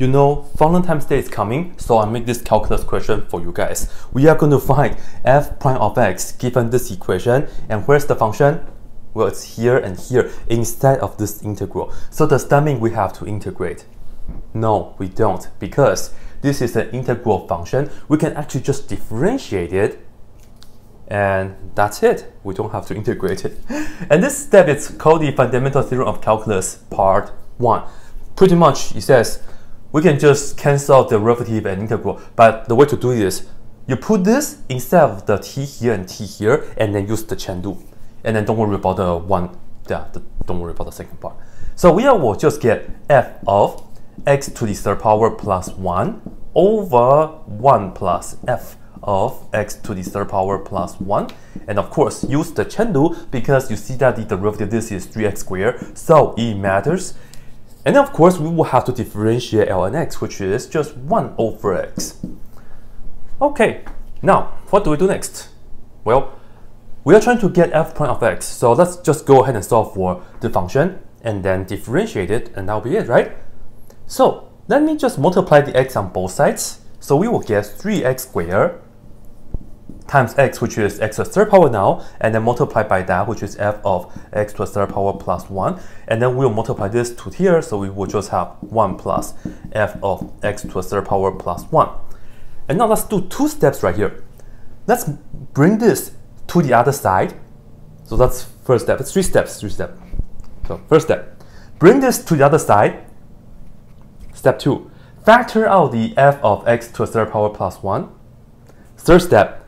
You know, Valentine's Day is coming, so I make this calculus question for you guys. We are going to find f prime of x given this equation, and where's the function? Well, it's here and here instead of this integral. So does that mean we have to integrate? No, we don't, because this is an integral function. We can actually just differentiate it, and that's it. We don't have to integrate it. And this step is called the Fundamental Theorem of Calculus Part 1. Pretty much, it says we can just cancel out the derivative and integral, but the way to do this, you put this instead of the t here and t here, and then use the chain rule. And then don't worry about the second part. So we will just get f of x to the third power plus 1 over 1 plus f of x to the third power plus 1. And of course, use the chain rule because you see that the derivative this is 3x squared, so it matters. And of course, we will have to differentiate ln x, which is just 1 over x. Okay, now, what do we do next? Well, we are trying to get f prime of x, so let's just go ahead and solve for the function, and then differentiate it, and that'll be it, right? So, let me just multiply the x on both sides, so we will get 3x squared times x, which is x to the third power now, and then multiply by that, which is f of x to the third power plus 1, and then we'll multiply this to here, so we will just have 1 plus f of x to the third power plus 1. And now let's do two steps right here. Let's bring this to the other side. So that's first step. It's three steps. So first step, bring this to the other side. Step two, factor out the f of x to the third power plus 1. Third step,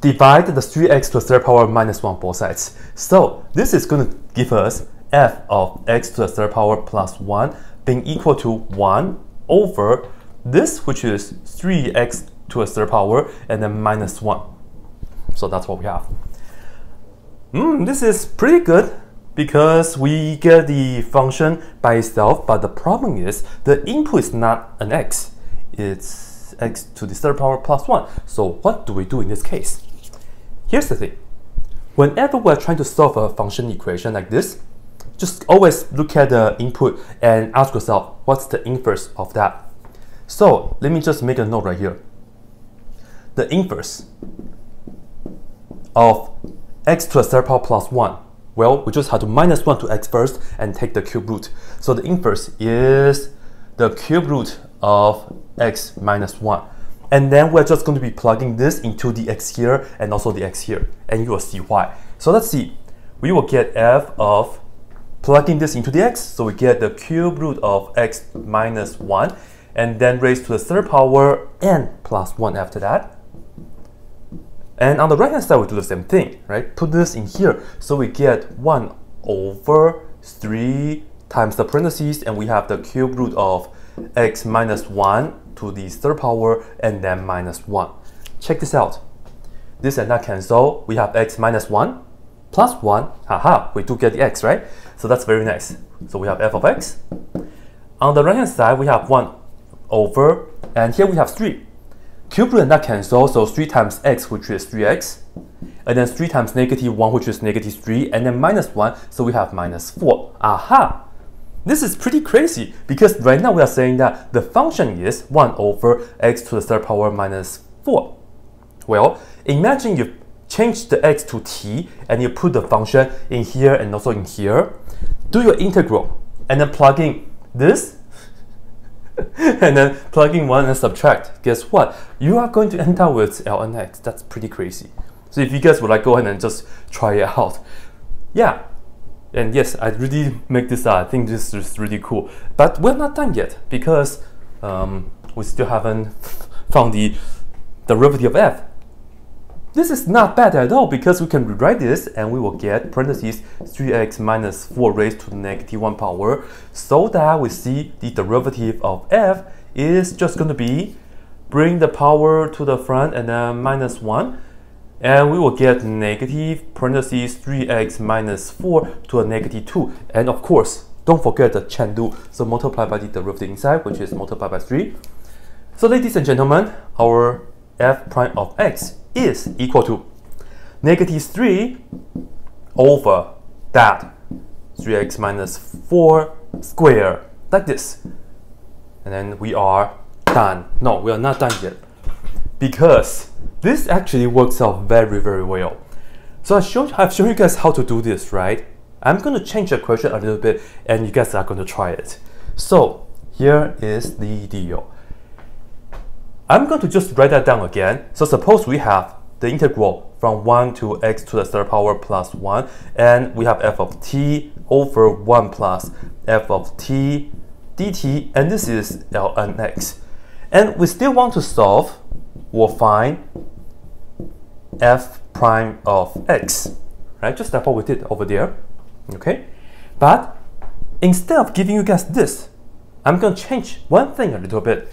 divide the 3x to the third power minus 1 both sides. So this is going to give us f of x to the third power plus 1 being equal to 1 over this, which is 3x to the third power, and then minus 1. So that's what we have. This is pretty good because we get the function by itself, but the problem is the input is not an x. It's x to the third power plus 1. So what do we do in this case? Here's the thing. Whenever we're trying to solve a function equation like this, just always look at the input and ask yourself, what's the inverse of that? So let me just make a note right here. The inverse of x to the third power plus 1. Well, we just have to minus 1 to x first and take the cube root. So the inverse is the cube root of x minus 1. And then we're just going to be plugging this into the x here and also the x here. And you will see why. So let's see. We will get f of plugging this into the x. So we get the cube root of x minus 1. And then raised to the third power n plus 1 after that. And on the right hand side, we do the same thing, right? Put this in here. So we get 1 over 3 times the parentheses, and we have the cube root of x minus 1 to the third power, and then minus 1. Check this out. This and that cancel. We have x minus 1 plus 1. Haha, we do get the x, right? So that's very nice. So we have f of x. On the right hand side, we have 1 over, and here we have 3. Cube root and that cancel, so 3 times x, which is 3x, and then 3 times negative 1, which is negative 3, and then minus 1, so we have minus 4. Aha! This is pretty crazy, because right now we are saying that the function is 1 over x to the third power minus 4. Well, imagine you change the x to t, and you put the function in here and also in here, do your integral, and then plug in this, and then plug in 1 and subtract. Guess what? You are going to end up with ln x. That's pretty crazy. So if you guys would like, go ahead and just try it out. Yeah. And yes, I really make this out. I think this is really cool. But we're not done yet because we still haven't found the derivative of f. This is not bad at all because we can rewrite this and we will get parentheses 3x minus 4 raised to the negative 1 power, so that we see the derivative of f is just going to be bring the power to the front and then minus 1, and we will get negative parentheses 3x minus 4 to a negative 2. And of course, don't forget the chain rule, so multiply by the derivative inside, which is multiplied by 3. So ladies and gentlemen, our f prime of x is equal to negative 3 over that 3x minus 4 squared, like this. and then we are done. No, we are not done yet, because this actually works out very, very well. So I've shown you guys how to do this, right? I'm going to change the question a little bit, and you guys are going to try it. So here is the deal. I'm going to just write that down again. So suppose we have the integral from 1 to x to the third power plus 1, and we have f of t over 1 plus f of t dt, and this is ln x. And we still want to solve or find f prime of x, right? Just like what we did over there, okay? But instead of giving you guys this, I'm going to change one thing a little bit.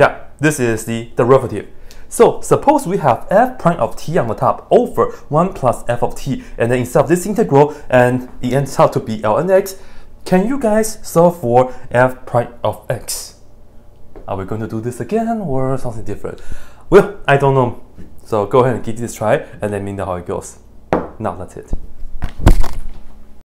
Yeah, this is the derivative. So suppose we have f prime of t on the top over 1 plus f of t, and then instead of this integral, and it ends out to be ln x. Can you guys solve for f prime of x? Are we going to do this again or something different? Well, I don't know. So go ahead and give this a try and let me know how it goes. Now that's it.